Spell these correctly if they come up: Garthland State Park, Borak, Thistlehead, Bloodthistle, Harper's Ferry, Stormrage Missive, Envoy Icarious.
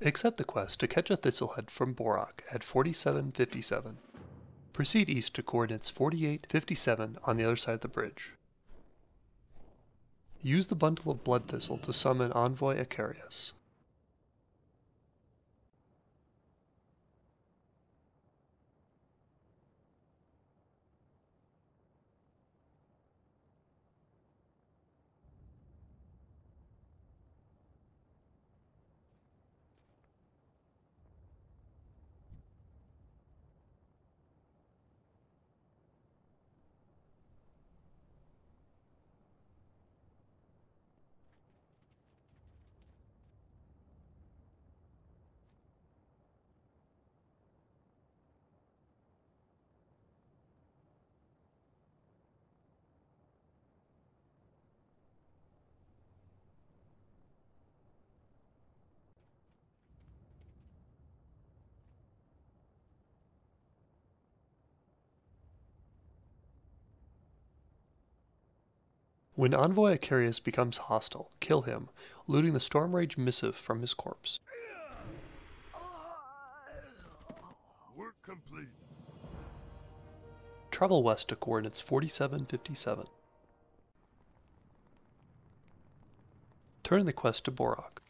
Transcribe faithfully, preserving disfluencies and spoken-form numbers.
Accept the quest to catch a Thistlehead from Borak at forty-seven fifty-seven. Proceed east to coordinates forty-eight fifty-seven on the other side of the bridge. Use the bundle of blood thistle to summon Envoy Icarious. When Envoy Icarious becomes hostile, kill him, looting the Stormrage Missive from his corpse. Work complete. Travel west to coordinates forty-seven fifty-seven. Turn the quest to Borak.